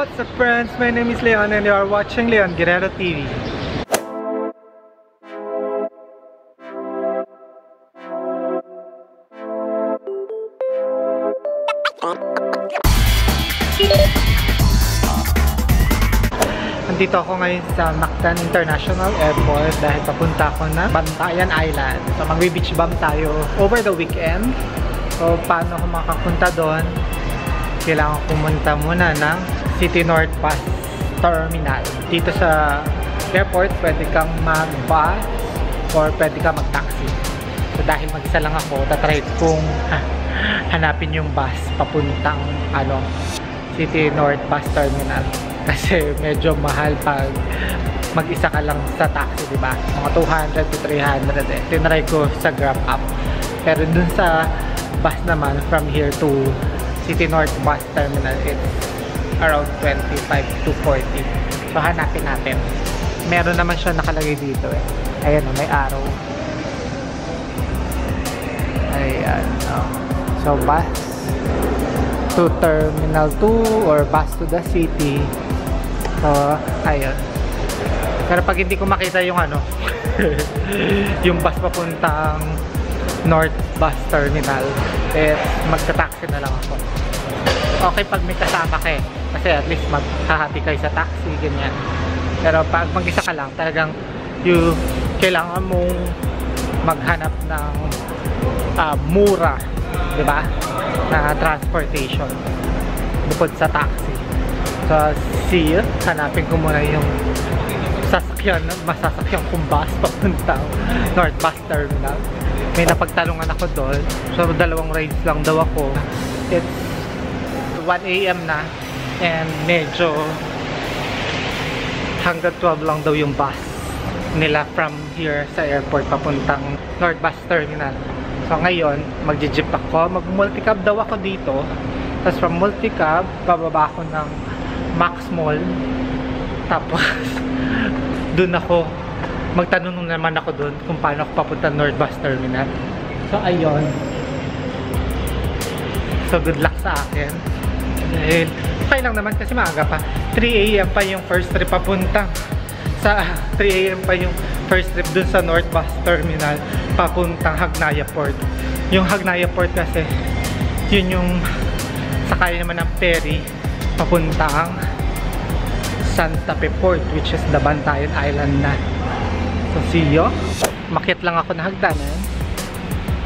What's up friends, my name is Leon and you are watching Leon Guerrero TV. Andito ako ngayon sa Mactan International Airport dahil papunta ako na Bantayan Island. So magbe-beach bum tayo over the weekend. So paano ako makapunta doon? Kailangan pumunta muna ng City North Bus Terminal. Dito sa airport, pwede kang mag-bus or pwede kang mag-taxi. So dahil mag-isa lang ako, tatry kong hanapin yung bus papuntang City North Bus Terminal. Kasi medyo mahal pag mag-isa ka lang sa taxi, diba? Mga 200 to 300 eh. Tinry ko sa Grab app. Pero dun sa bus naman, from here to City North Bus Terminal, it's around 25 to 40. So hanapin natin. Meron naman siya nakalagay dito eh. Ayan o, may arrow. Ayan o. So bus to Terminal 2 or bus to the city. So ayan. Pero pag hindi ko makita yung yung bus papuntang North Bus Terminal, magta-taxi na lang ako. Okay pag may kasama ka eh, kasi at least maghahati kayo sa taxi, ganyan. Pero pag mag-isa ka lang, talagang kailangan mong maghanap ng mura, diba? Na transportation bukod sa taxi. So hanapin ko muna yung masasakyan kong bus papuntang North Bus Terminal. May napagtalungan ako doon. So dalawang rides lang daw ako. It's 1 AM na and medyo hanggang 12 lang daw yung bus nila from here sa airport papuntang North Bus Terminal. So ngayon magji-jeep ako, mag-multicab daw ako dito. Tapos from multicab bababa ako ng Max Mall, tapos doon ako magtanong naman ako doon kung paano ako papunta North Bus Terminal. So ayun. So good luck sa akin. Dahil okay lang naman kasi maaga pa. 3 AM pa yung first trip papunta. Sa 3 AM pa yung first trip dun sa North Bus Terminal papuntang Hagnaya Port. Yung Hagnaya Port kasi yun yung sakay naman ng ferry papuntang Santa Fe Port, which is the Bantayan Island na. So see you. Makit lang ako na hagdanan.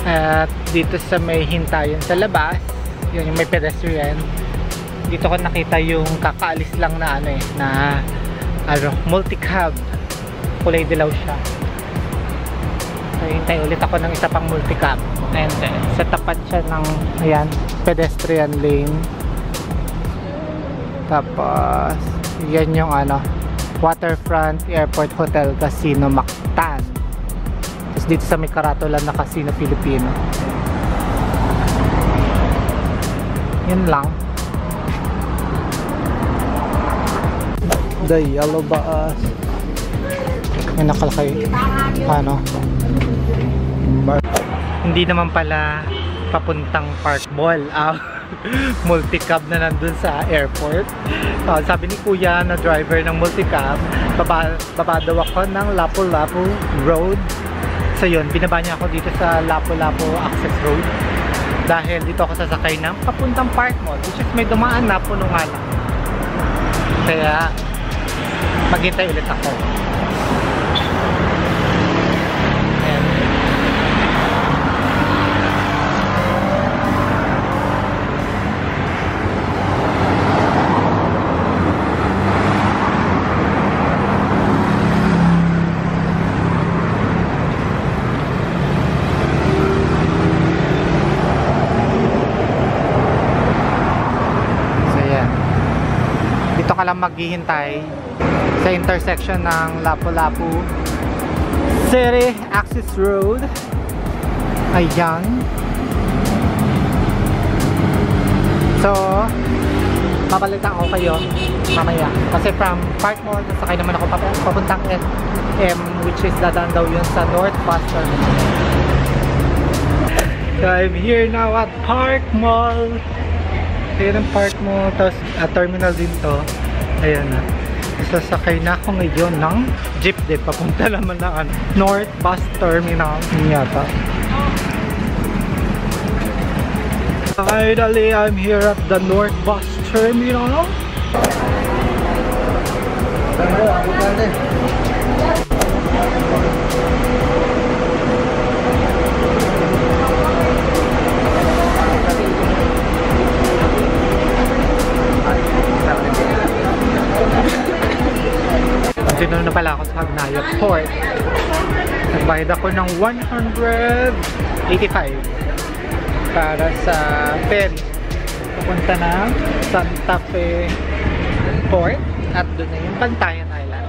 At dito sa may hintayan sa labas, yun yung may pedestrian. Dito ko nakita yung kakaalis lang na multicab. Kulay dilaw siya. So hintay ulit ako ng isa pang multicab. And sa tapat siya ng pedestrian lane. Tapos yan yung Waterfront Airport Hotel Casino Mactan. Tapos dito sa may karatulan na Casino Filipino. Yun lang. The yellow bus. May nakalakay. Hindi naman pala papuntang Park Mall. Multicab na nandun sa airport. Sabi ni kuya na driver ng multicab, baba daw ako ng Lapu-Lapu Road. So yun, binaba niya ako dito sa Lapu-Lapu Access Road dahil dito ako sasakay ng papuntang Park Mall, which is may dumaan na puno nga lang, kaya maghintay ulit ako. Lang maghihintay sa intersection ng Lapu-Lapu City Access Road. Ayan. So papalitan ako kayo mamaya kasi from Park Mall sasakay naman ako papuntang SM, which is dadaan daw yun sa North Bus Terminal. So I'm here now at Park Mall. Ayan ang Park Mall, tapos terminal din to. Ayan na. Sasakay na ako ngayon ng jeep de. Papunta naman na ano, North Bus Terminal yata. Finally, I'm here at the North Bus Terminal. Dito na pala ako sa Hagnaya Port. Nagbayad ako ng 185 para sa ferry papunta ng Santa Fe Port at doon na yung Bantayan Island.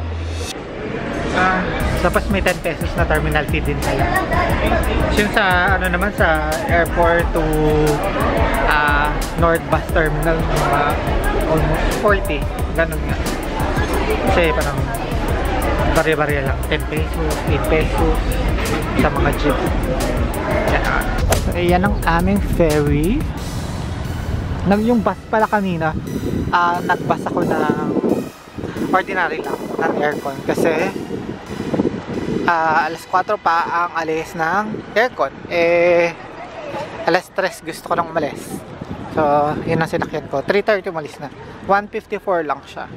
Tapos may 10 pesos na terminal fee din pala. Yung sa ano naman sa airport to North Bus Terminal almost 40, ganun nga. Kasi parang bari-bari lang, 10 pesos, 8 pesos sa mga jeep. Ayan ang aming ferry. Yung bus pala kanina, nagbus ako ng ordinary lang, ng aircon. Kasi alas 4 pa ang alis ng aircon. Eh, alas 3 gusto ko nang umalis. So, yun ang sinakyan ko. 3:30 umalis na. 154 lang siya.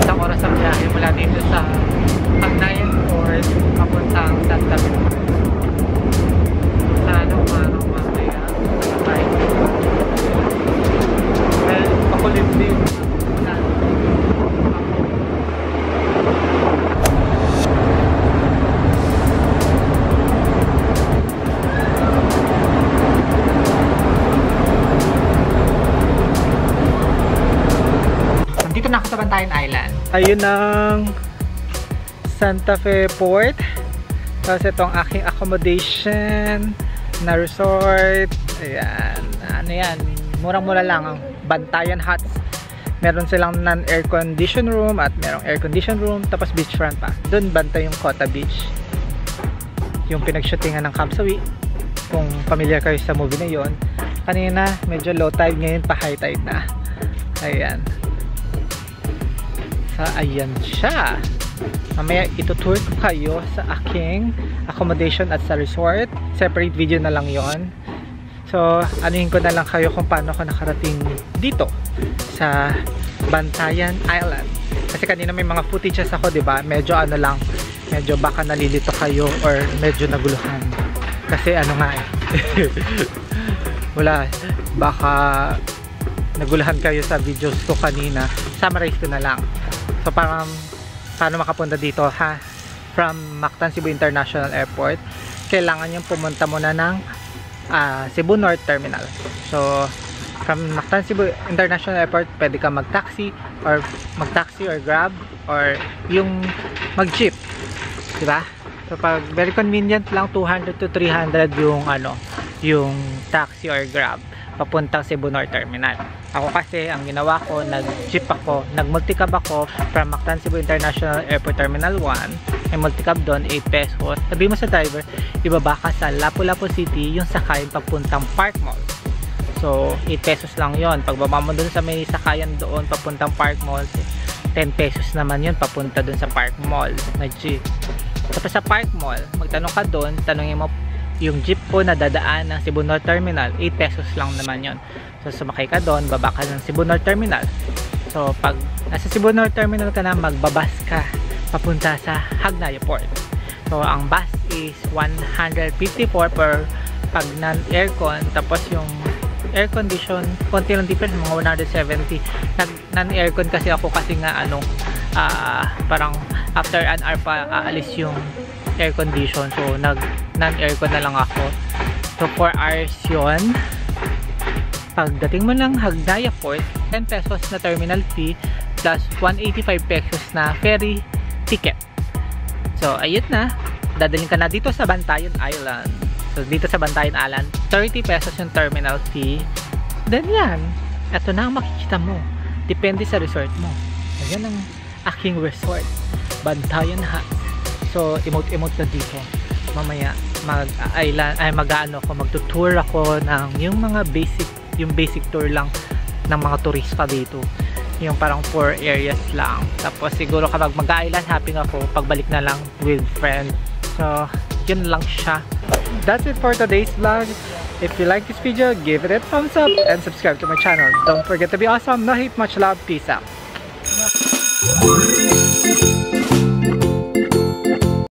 Isang oras ang biyahe mula dito sa Bantayan Port papuntang Santa Fe. Bantayan Island. Ayun ang Santa Fe Port. Tapos itong aking accommodation na resort. Ayan. Ano yan? Murang-mura lang. Bantayan Huts. Meron silang non-air condition room at merong air condition room. Tapos beachfront pa. Doon bantay yung Kota Beach. Yung pinagshootingan ng Kamsawi. Kung familiar kayo sa movie na yon. Kanina medyo low tide. Ngayon pa high tide na. Ayan. Ayan siya. Mamaya itutour ko kayo sa aking accommodation at sa resort. Separate video na lang yon. So, anuhin ko na lang kayo kung paano ako nakarating dito sa Bantayan Island. Kasi kanina may mga footages ako, diba? Medyo ano lang, medyo baka nalilito kayo or medyo naguluhan. Kasi ano nga eh. Wala, baka naguluhan kayo sa videos ko kanina. Summarize ko na lang. So, paano makapunta dito, ha? From Mactan Cebu International Airport, kailangan niyong pumunta muna ng Cebu North Terminal. So, from Mactan Cebu International Airport, pwede ka mag-taxi or grab or yung mag-jeep. Diba? So, pag very convenient lang, 200 to 300 yung, ano, yung taxi or grab papuntang Cebu North Terminal. Ako kasi, ang ginawa ko, nag-jeep ako, nag-multicab ako from Mactan Cebu International Airport Terminal 1. May multicab doon, 8 pesos. Sabi mo sa driver, ibaba ka sa Lapu-Lapu City yung sakay papuntang Park Mall. So, 8 pesos lang yon. Pagbaba mo doon sa may sakayan doon papuntang Park Mall, 10 pesos naman yon papunta doon sa Park Mall na jeep. Tapos sa Park Mall, magtanong ka doon, tanongin mo yung jeep po na dadaan ng Cebu North Terminal, 8 pesos lang naman yon. So sumakay ka doon, baba ka ng Cebu North Terminal. So pag nasa Cebu North Terminal ka na, magbabas ka papunta sa Hagnaya Port. So ang bus is 154 per pag non-aircon, tapos yung air condition, konti lang difference, mga 170. Non-aircon kasi ako kasi nga ano, parang after an hour pa aalis yung air condition. So non-aircon na lang ako. So 4 hours yun. Pagdating mo ng Hagnaya Port, 10 pesos na terminal fee plus 185 pesos na ferry ticket. So ayun na, dadaling ka na dito sa Bantayan Island. So dito sa Bantayan Island, 30 pesos yung terminal fee. Then yan, eto na ang makikita mo. Depende sa resort mo. Ayan ang aking resort, Bantayan Huts. So, emote-emote na dito. Mamaya mag-island ay mag-aano ako, magtutour ako ng yung basic tour lang ng mga turista dito. Yung parang 4 areas lang. Tapos siguro kapag mag-island hopping ako, pagbalik na lang with friends. So, yun lang siya. That's it for today's vlog. If you like this video, give it a thumbs up and subscribe to my channel. Don't forget to be awesome. Nahit, much love. Peace out.